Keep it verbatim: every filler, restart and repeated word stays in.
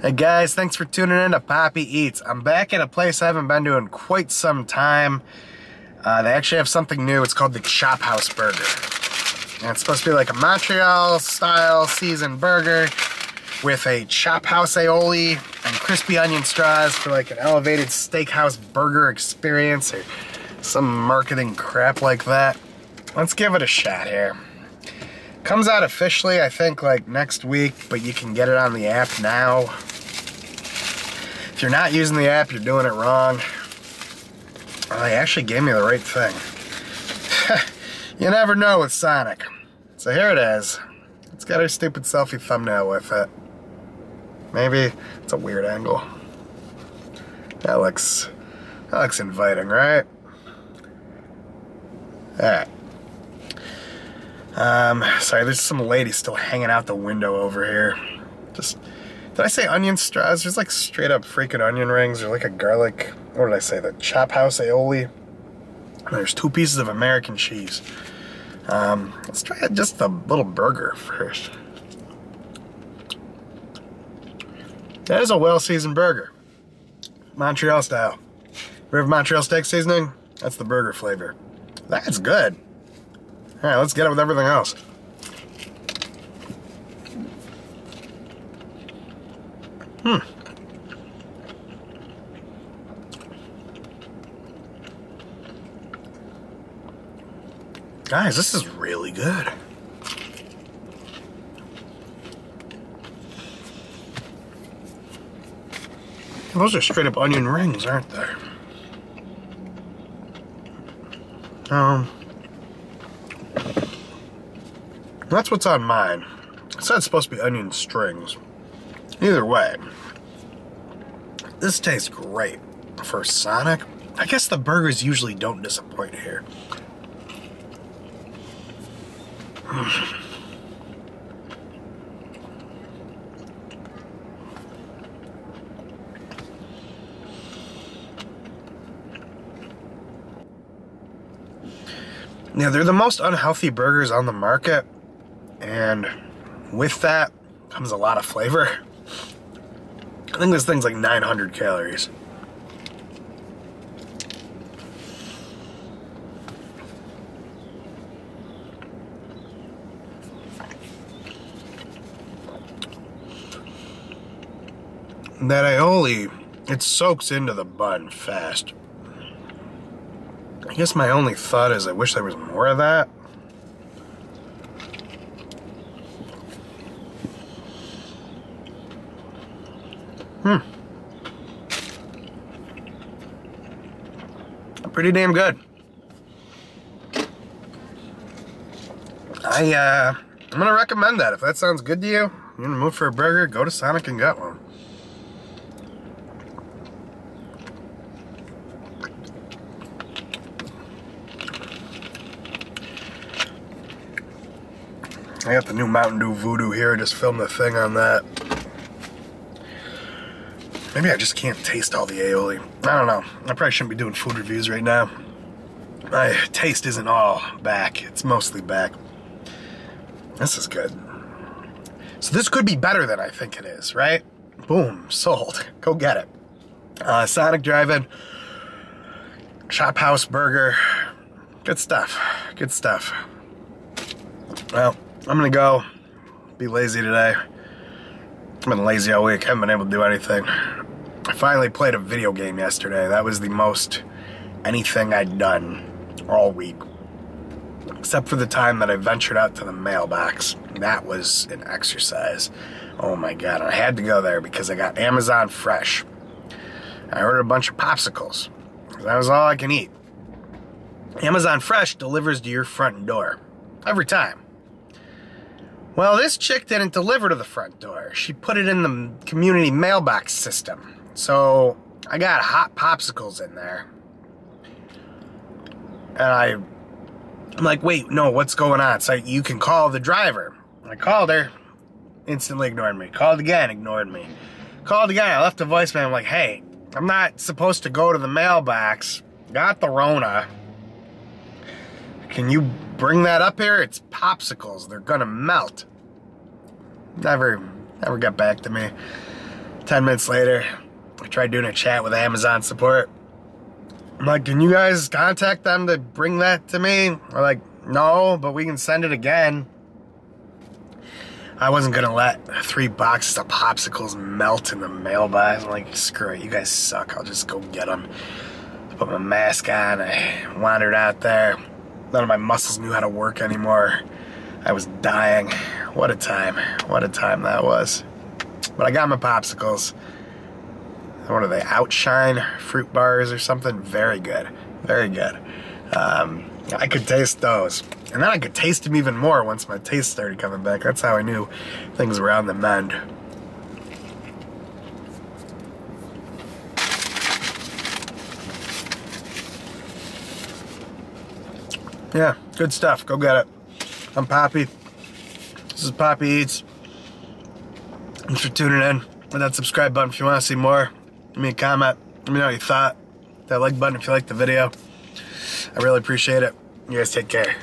Hey guys, thanks for tuning in to Poppy Eats. I'm back at a place I haven't been to in quite some time. Uh, they actually have something new. It's called the Chop House Burger. And it's supposed to be like a Montreal style seasoned burger with a chop house aioli and crispy onion straws for like an elevated steakhouse burger experience or some marketing crap like that. Let's give it a shot here. Comes out officially, I think, like next week, but you can get it on the app now. If you're not using the app, you're doing it wrong. Well, they actually gave me the right thing. You never know with Sonic. So here it is. It's got our stupid selfie thumbnail with it. Maybe it's a weird angle. That looks, that looks inviting, right? All right. Um, sorry, there's some lady still hanging out the window over here. Just, did I say onion straws? There's like straight up freaking onion rings or like a garlic, what did I say, the chop house aioli. And there's two pieces of American cheese. Um, let's try just the little burger first. That is a well-seasoned burger. Montreal style. River Montreal steak seasoning, that's the burger flavor. That's good. All right, let's get it with everything else. Hmm. Guys, this is really good. Those are straight up onion rings, aren't they? Um... That's what's on mine. It said it's supposed to be onion strings. Either way, this tastes great for Sonic. I guess the burgers usually don't disappoint here. Yeah, they're the most unhealthy burgers on the market. And with that comes a lot of flavor. I think this thing's like nine hundred calories. That aioli, it soaks into the bun fast. I guess my only thought is I wish there was more of that. Hmm. Pretty damn good. I, uh, I'm gonna recommend that. If that sounds good to you, you're gonna move for a burger, go to Sonic and get one. I got the new Mountain Dew Voodoo here. I just filmed a thing on that. Maybe I just can't taste all the aioli. I don't know. I probably shouldn't be doing food reviews right now. My taste isn't all back. It's mostly back. This is good. So this could be better than I think it is, right? Boom. Sold. Go get it. Uh, Sonic Drive-In. Chop House Burger. Good stuff. Good stuff. Well, I'm going to go. Be lazy today. I've been lazy all week. I haven't been able to do anything. I finally played a video game yesterday. That was the most anything I'd done all week. Except for the time that I ventured out to the mailbox. That was an exercise. Oh my god. I had to go there because I got Amazon Fresh. I ordered a bunch of popsicles. That was all I can eat. Amazon Fresh delivers to your front door. Every time. Well, this chick didn't deliver to the front door. She put it in the community mailbox system. So I got hot popsicles in there. And I, I'm like, wait, no, what's going on? So you can call the driver. I called her, instantly ignored me. Called again, ignored me. Called again, I left a voicemail. I'm like, hey, I'm not supposed to go to the mailbox. Got the Rona. Can you bring that up here? It's popsicles. They're gonna melt. Never, never got back to me. ten minutes later, I tried doing a chat with Amazon support. I'm like, can you guys contact them to bring that to me? They're like, no, but we can send it again. I wasn't gonna let three boxes of popsicles melt in the mailbox. I'm like, screw it, you guys suck, I'll just go get them. I put my mask on, I wandered out there. None of my muscles knew how to work anymore. I was dying. What a time, what a time that was. But I got my popsicles. What are they, Outshine fruit bars or something? Very good, very good. Um, I could taste those. And then I could taste them even more once my taste started coming back. That's how I knew things were on the mend. Yeah, good stuff. Go get it. I'm Poppy. This is Poppy Eats. Thanks for tuning in. Hit that subscribe button if you want to see more. Give me a comment. Let me know what you thought. Hit that like button if you liked the video. I really appreciate it. You guys take care.